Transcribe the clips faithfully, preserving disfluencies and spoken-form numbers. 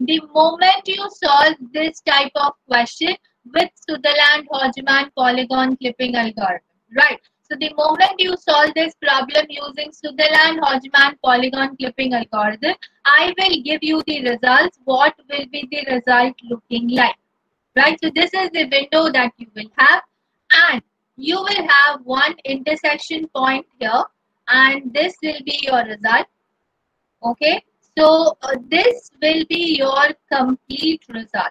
The moment you solve this type of question with Sutherland-Hodgman polygon clipping algorithm, right? So the moment you solve this problem using Sutherland-Hodgman polygon clipping algorithm, I will give you the results. What will be the result looking like, right? So this is the window that you will have, and you will have one intersection point here, and this will be your result. Okay, so uh, this will be your complete result.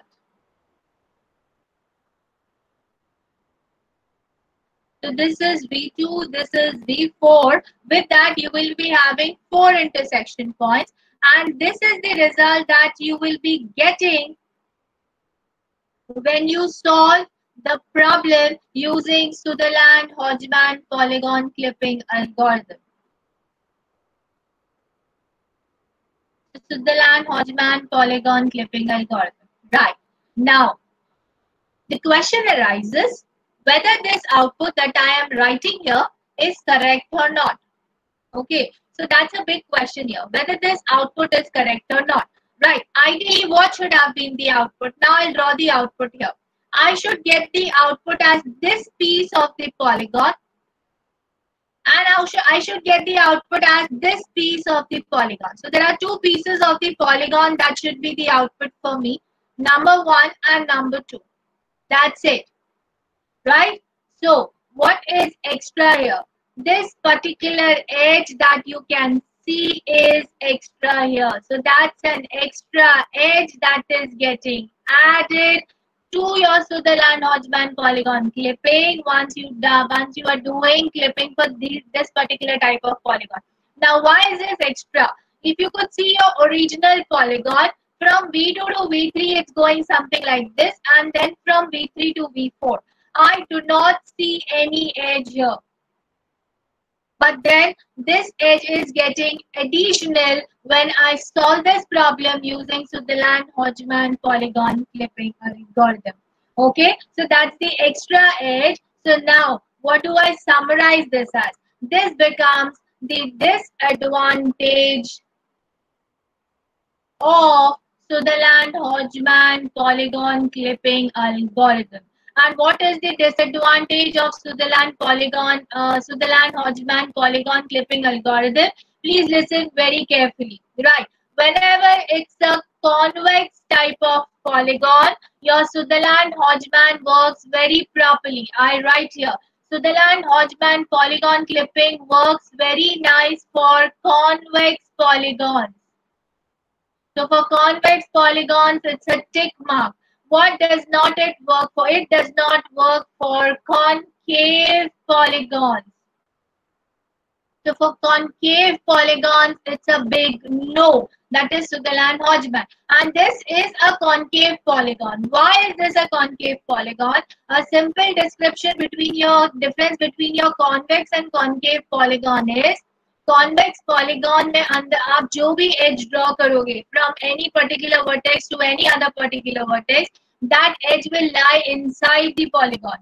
So this is V two, this is V four. With that, you will be having four intersection points, and this is the result that you will be getting when you solve the problem using Sutherland-Hodgman polygon clipping algorithm. Sutherland-Hodgman polygon clipping algorithm. Right. Now, the question arises whether this output that I am writing here is correct or not. Okay, so that's a big question here, whether this output is correct or not. Right. Ideally, what should have been the output? Now I'll draw the output here. I should get the output as this piece of the polygon, and I should get the output as this piece of the polygon. So there are two pieces of the polygon that should be the output for me, number one and number two. That's it, right? So what is extra here? This particular edge that you can see is extra here. So that's an extra edge that is getting added to your Sutherland-Hodgman polygon clipping once you uh, once you are doing clipping for these, this particular type of polygon. Now, why is this extra? If you could see your original polygon from V two to V three, it's going something like this, and then from V three to V four. I do not see any edge here, but then this edge is getting additional when I solve this problem using Sutherland-Hodgman polygon clipping algorithm. Okay, so that's the extra edge. So now, what do I summarize this as? This becomes the disadvantage of Sutherland-Hodgman polygon clipping algorithm. And what is the disadvantage of Sutherland polygon, uh, Sutherland-Hodgman polygon clipping algorithm? Please listen very carefully. Right. Whenever it's a convex type of polygon, your Sutherland-Hodgman works very properly. I write here, Sutherland-Hodgman polygon clipping works very nice for convex polygons. So for convex polygons, it's a tick mark. What does not it work for? It does not work for concave polygons. So for concave polygons, it's a big no. That is Sutherland-Hodgman. And this is a concave polygon. Why is this a concave polygon? A simple description between your difference between your convex and concave polygon is, convex polygon में अंदर आप जो भी edge draw करोगे from any particular vertex to any other particular vertex, that edge will lie inside the polygon.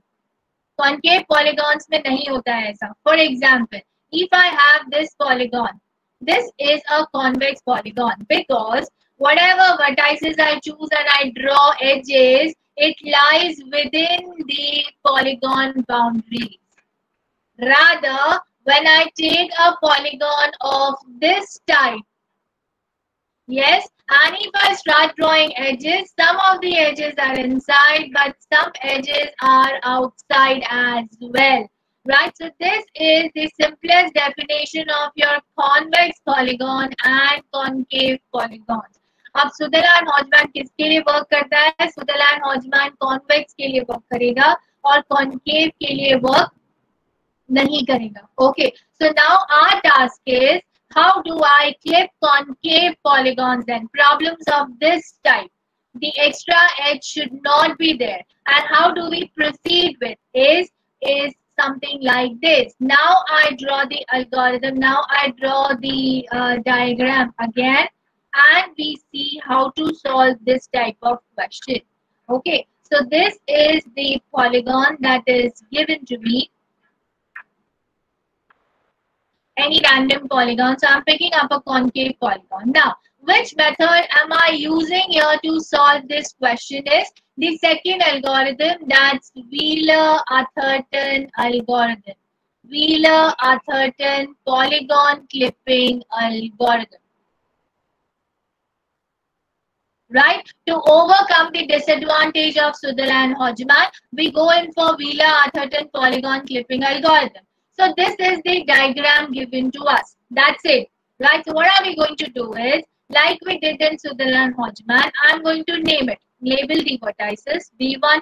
Concave polygons में नहीं होता है ऐसा. For example, if I have this polygon, this is a convex polygon because whatever vertices I choose and I draw edges, it lies within the polygon boundaries. Rather, when I take a polygon of this type, yes, and if I start drawing edges, some of the edges are inside, but some edges are outside as well, right? So this is the simplest definition of your convex polygon and concave polygons. अब Sutherland-Hodgman किसके लिए work करता है? Sutherland-Hodgman convex के लिए work करेगा और concave के लिए वर्क नहीं करेगा. Okay, so now our task is how do I clip concave polygons and problems of this type. The extra edge should not be there, and how do we proceed with is is something like this. Now I draw the algorithm, now I draw the diagram again, and we see how to solve this type of question. Okay, so this is the polygon that is given to me. Any random polygon. So I'm picking up a concave polygon. Now, which method am I using here to solve this question is the second algorithm, that's Weiler-Atherton algorithm. Weiler-Atherton polygon clipping algorithm. Right, to overcome the disadvantage of Sutherland-Hodgman, we go in for Weiler-Atherton polygon clipping algorithm. So this is the diagram given to us. That's it. Right. So what are we going to do is, like we did in Sutherland-Hodgman, I'm going to name it. Label the vertices V one,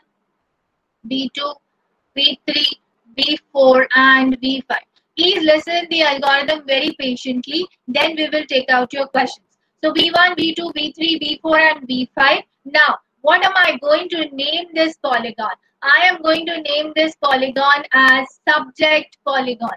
V two, V three, V four, and V five. Please listen the algorithm very patiently. Then we will take out your questions. So V one, V two, V three, V four, and V five. Now, what am I going to name this polygon? I am going to name this polygon as subject polygon.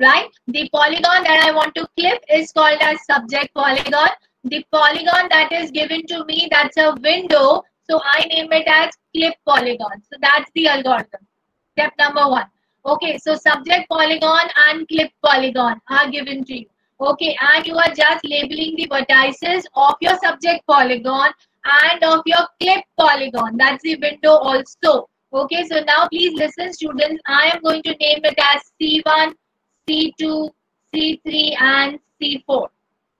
Right? The polygon that I want to clip is called as subject polygon. The polygon that is given to me, that's a window. So I name it as clip polygon. So that's the algorithm. Step number one. Okay, so subject polygon and clip polygon are given to you. Okay, and you are just labeling the vertices of your subject polygon and of your clip polygon. That's the window also. Okay, so now please listen, students. I am going to name it as C one, C two, C three, and C four.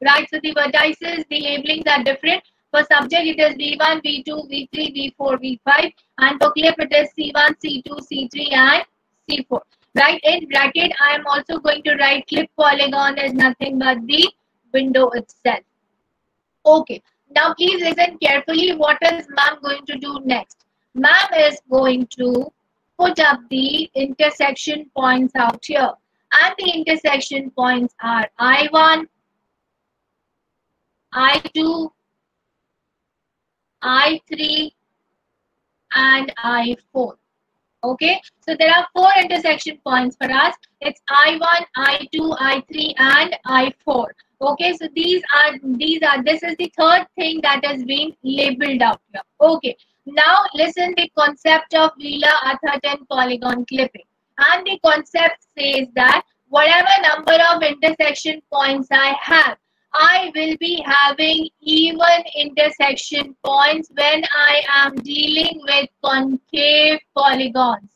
Right, so the vertices, the labelings are different. For subject, it is V one, V two, V three, V four, V five. And for clip, it is C one, C two, C three, and C four. Right, in bracket, I am also going to write clip polygon is nothing but the window itself. Okay, now please listen carefully. What is ma'am going to do next? Ma'am is going to put up the intersection points out here. And the intersection points are I one, I two, I three, and I four. Okay, so there are four intersection points for us. It's I one, I two, I three, and I four. Okay, so these are these are this is the third thing that is being labeled out here. Okay, now listen the concept of Weiler-Atherton polygon clipping. And the concept says that whatever number of intersection points I have, I will be having even intersection points when I am dealing with concave polygons,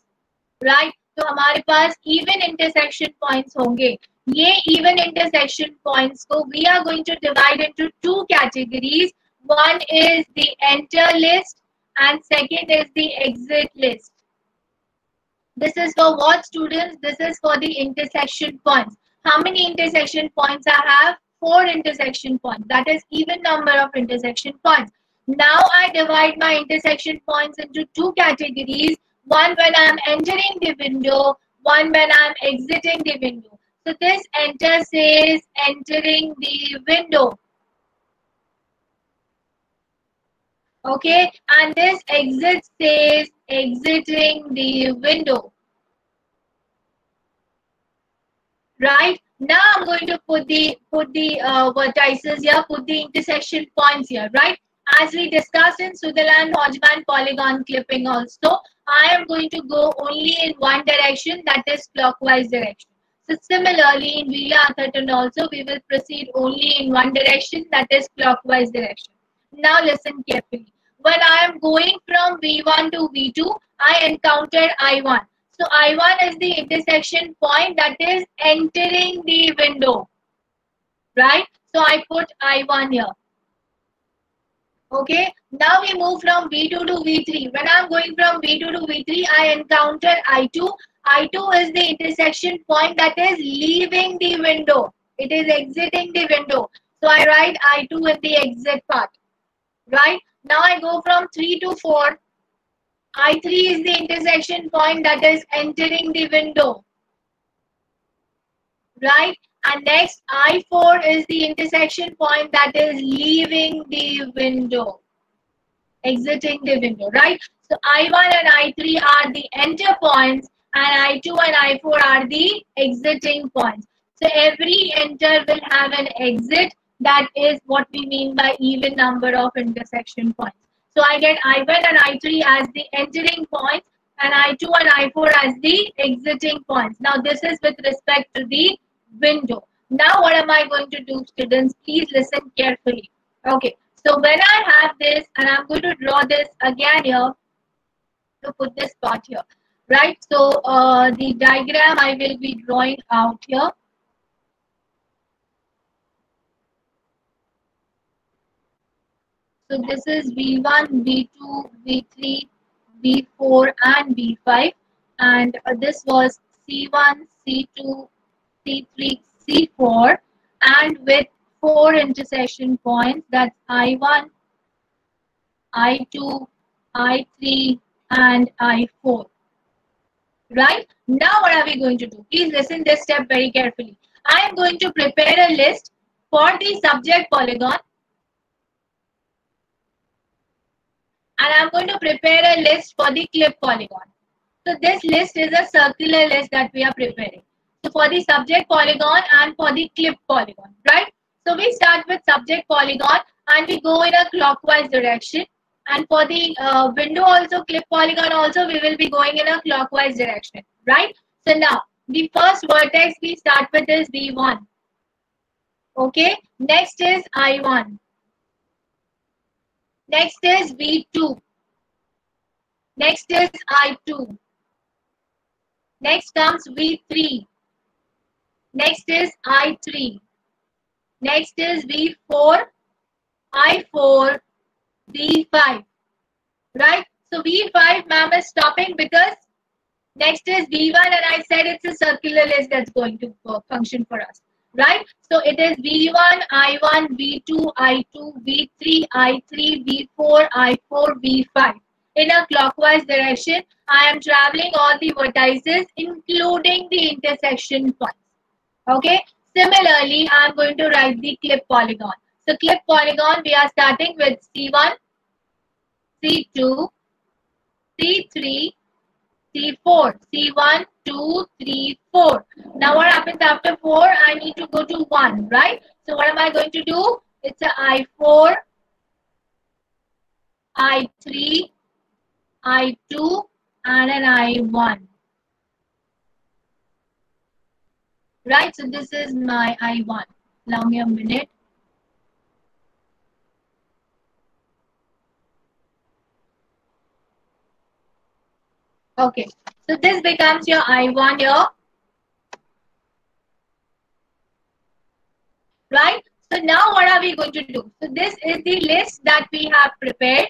right? So हमारे पास even intersection points होंगे. ये even intersection points को we are going to divide into two categories. One is the enter list and second is the exit list. This is for what, students? This is for the intersection points. How many intersection points I have? Four intersection points. That is even number of intersection points. Now I divide my intersection points into two categories. One when I am entering the window, one when I am exiting the window. So this enter says entering the window. Okay, and this exit says exiting the window. Right. Now I'm going to put the put the uh, vertices here, put the intersection points here, right? As we discussed in Sutherland-Hodgman polygon clipping also, I am going to go only in one direction, that is clockwise direction. So similarly, in Weiler-Atherton also, we will proceed only in one direction, that is clockwise direction. Now listen carefully. When I am going from V one to V two, I encountered I one. So I one is the intersection point that is entering the window, right? So I put I one here. Okay, now we move from V two to V three. When I'm going from V two to V three, I encounter I two. I two is the intersection point that is leaving the window. It is exiting the window. So I write I two in the exit part, right? Now I go from three to four. I three is the intersection point that is entering the window, right? And next, I four is the intersection point that is leaving the window, exiting the window, right? So I one and I three are the enter points and I two and I four are the exiting points. So every enter will have an exit. That is what we mean by even number of intersection points. So I get I one and I three as the entering points and I two and I four as the exiting points. Now this is with respect to the window. Now what am I going to do, students? Please listen carefully. Okay, so when I have this and I'm going to draw this again here to put this part here, right? So uh, the diagram I will be drawing out here. So this is V one, V two, V three, V four and V five, and uh, this was C one, C two, C three, C four, and with four intersection points, that's I one, I two, I three and I four. Right? Now what are we going to do? Please listen this step very carefully. I am going to prepare a list for the subject polygon, and I'm going to prepare a list for the clip polygon. So this list is a circular list that we are preparing. So for the subject polygon and for the clip polygon, right? So we start with subject polygon and we go in a clockwise direction. And for the uh, window also, clip polygon also, we will be going in a clockwise direction, right? So now the first vertex we start with is V one. Okay. Next is I one. Next is V two. Next is I two. Next comes V three. Next is I three. Next is V four, I four, V five. Right? So V five, ma'am, is stopping because next is V one, and I said it's a circular list that's going to function for us. Right? So it is V one, I one, V two, I two, V three, I three, V four, I four, V five. In a clockwise direction, I am traveling all the vertices, including the intersection points. Okay? Similarly, I am going to write the clip polygon. So clip polygon, we are starting with C one, C two, C three, C four. C one, two, three, four. Now what happens after four? I need to go to one, right? So what am I going to do? It's a I four, I three, I two and an I one. Right, so this is my I one. Allow me a minute. Okay, so this becomes your I one here. Right, so now what are we going to do? So this is the list that we have prepared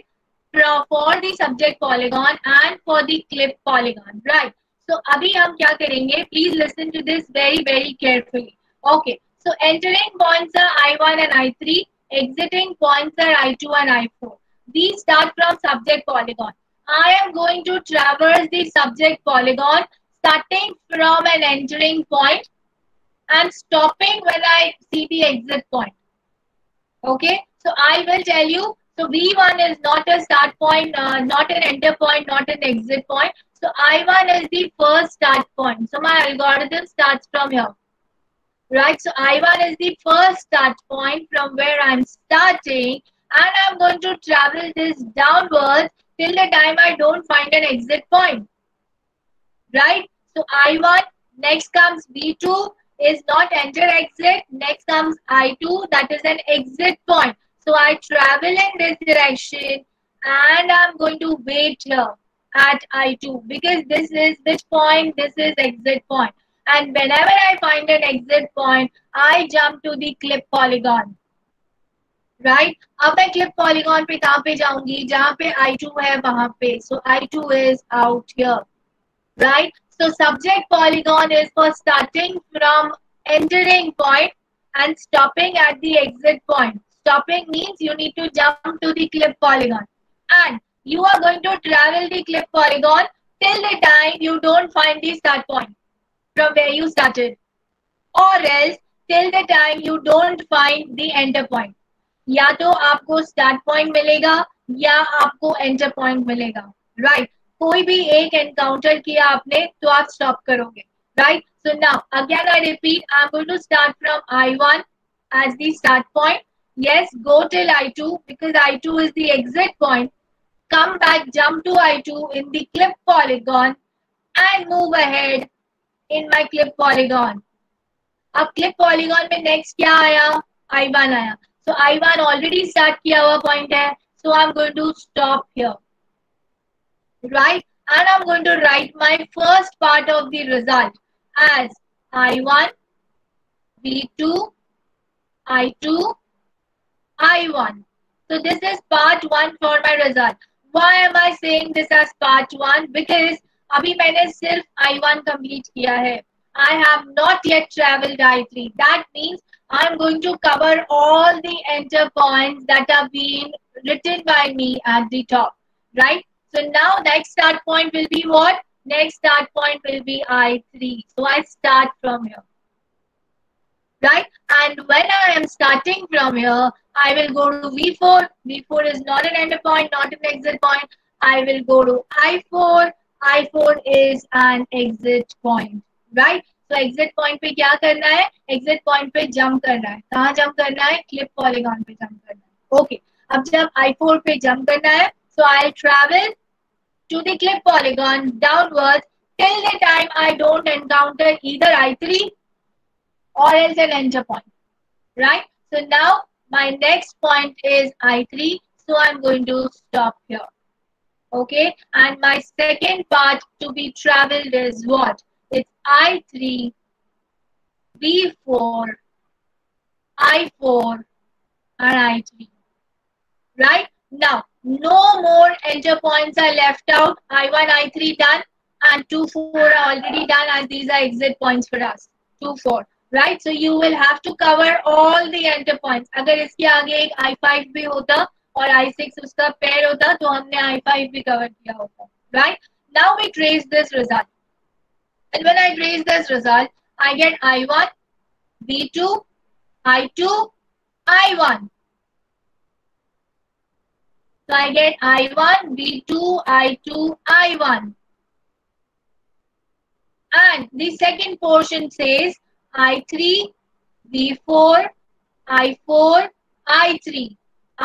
for the subject polygon and for the clip polygon, right? So abhi hum kya karenge? Please listen to this very, very carefully. Okay, so entering points are I one and I three, exiting points are I two and I four. These start from subject polygon. I am going to traverse the subject polygon starting from an entering point and stopping when I see the exit point. Okay, so I will tell you, so V one is not a start point, uh, not an enter point, not an exit point. So I one is the first start point. So my algorithm starts from here. Right, so I one is the first start point from where I'm starting, and I'm going to travel this downwards till the time I don't find an exit point, right? So I one, next comes V two, is not enter exit, next comes I two, that is an exit point. So I travel in this direction and I'm going to wait here at I two, because this is which point? This is exit point. And whenever I find an exit point, I jump to the clip polygon. Right? अब मैं clip polygon पे कहाँ पे जाऊंगी? जहाँ पे I two है वहां पे. So I two is out here. Right? So subject polygon is for starting from entering point and stopping at the exit point. Stopping means you need to jump to the clip polygon. And you are going to travel the clip polygon till the time you don't find the start point from where you started. Or else till the time you don't find the enter point. या तो आपको start point मिलेगा या आपको enter point मिलेगा, right right? कोई भी एक एनकाउंटर किया आपने तो आप स्टॉप करोगे, right? So now again I repeat, I am going to start from I one as the start point, yes, go till I two because I two is the exit point, come back, jump to I two in the clip polygon and move ahead in my clip polygon. अब clip polygon में next क्या आया, I one आया. So I one already start किया हुआ point है, सो I am going to stop here, right, and I am going to write my first part of the result as I one V two I two I one. So this is part one for my result. Why am I saying this as part one? Because अभी मैंने सिर्फ I one complete किया है. I have not yet traveled I three. That means I am going to cover all the enter points that have been written by me at the top, right? So now next start point will be what? Next start point will be I three. So I start from here. Right, and when I am starting from here, I will go to V four. V four is not an enter point, not an exit point. I will go to I four. I four is an exit point, right? So exit point पे क्या करना है? Exit point पे jump करना है. कहाँ jump करना है? Clip polygon पे jump करना है. Okay. अब जब I four पे jump करना है, so I'll travel to the clip polygon downwards till the time I don't encounter either I three or else an enter point, right? So now my next point is I three, so I'm going to stop here, okay? And my second part to be traveled is what? It's I three, B four, I four, and I three, right? Now no more enter points are left out. I one, I three done, and two four are already done, and these are exit points for us. two four. Right, so you will have to cover all the enter points. अगर इसके आगे एक I five भी होता और I six उसका pair होता तो हमने I five भी cover किया होता. Right, now we trace this result, and when I trace this result, I get I one, B two, I two, I one. So I get I one, B two, I two, I one, and the second portion says I three, B four, I four, I three,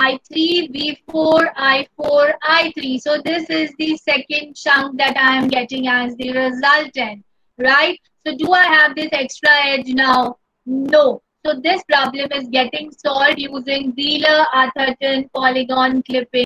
I three, B four, I four, I three. So this is the second chunk that I am getting as the resultant, right? So do I have this extra edge now? No. So this problem is getting solved using Weiler-Atherton polygon clipping.